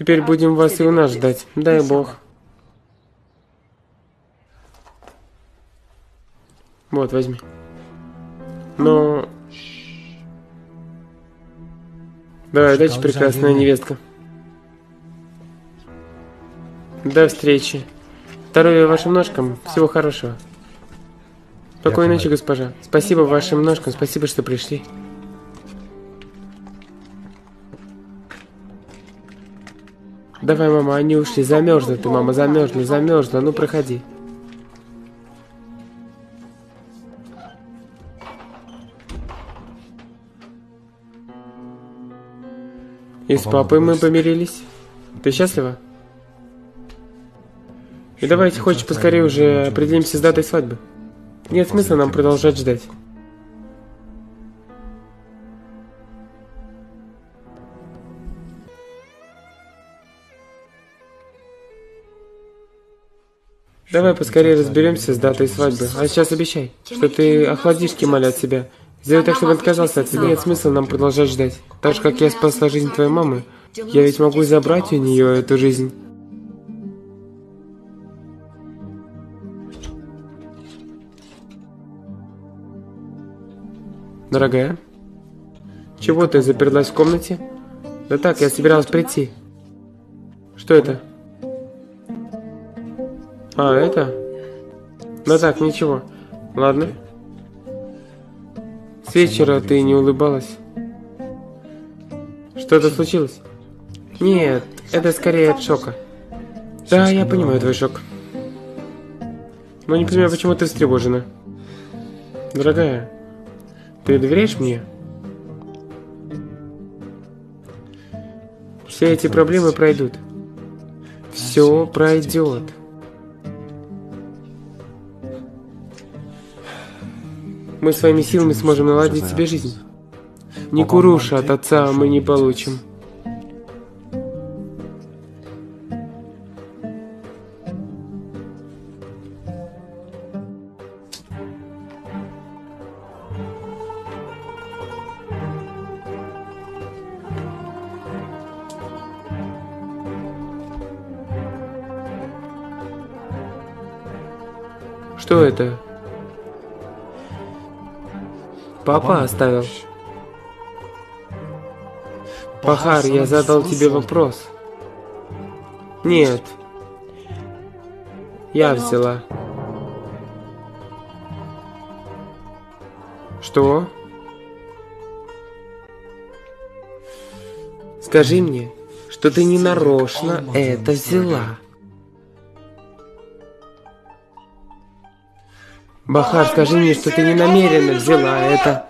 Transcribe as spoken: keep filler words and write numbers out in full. Теперь будем вас и у нас ждать. Дай Бог. Вот, возьми. Но... Давай, удачи, прекрасная невестка. До встречи. Здоровья вашим ножкам. Всего хорошего. Спокойной ночи, госпожа. Спасибо вашим ножкам. Спасибо, что пришли. Давай, мама, они ушли. Замерзла ты, мама, замерзла, замерзла. Ну, проходи. И с папой мы помирились. Ты счастлива? И давайте, хочешь, поскорее уже определимся с датой свадьбы. Нет смысла нам продолжать ждать. Давай поскорее разберемся с датой свадьбы. А сейчас обещай, что ты охладишь Кемаля от себя. Сделай так, чтобы он отказался от тебя. Нет смысла нам продолжать ждать. Так же, как я спасла жизнь твоей мамы, я ведь могу забрать у нее эту жизнь. Дорогая, чего ты заперлась в комнате? Да так, я собиралась прийти. Что это? А, это? Да так, ничего. Ладно. С вечера ты не улыбалась. Что-то случилось? Нет, это скорее от шока. Да, я понимаю твой шок. Но не понимаю, почему ты встревожена. Дорогая, ты доверяешь мне? Все эти проблемы пройдут. Все пройдет. Мы своими силами сможем наладить себе жизнь. Ни куруша от отца мы не получим. Что это? Папа оставил. Бахар, я задал тебе вопрос. Нет. Я взяла. Что? Скажи мне, что ты ненарочно это взяла. Бахар, скажи мне, что ты не намеренно взяла это.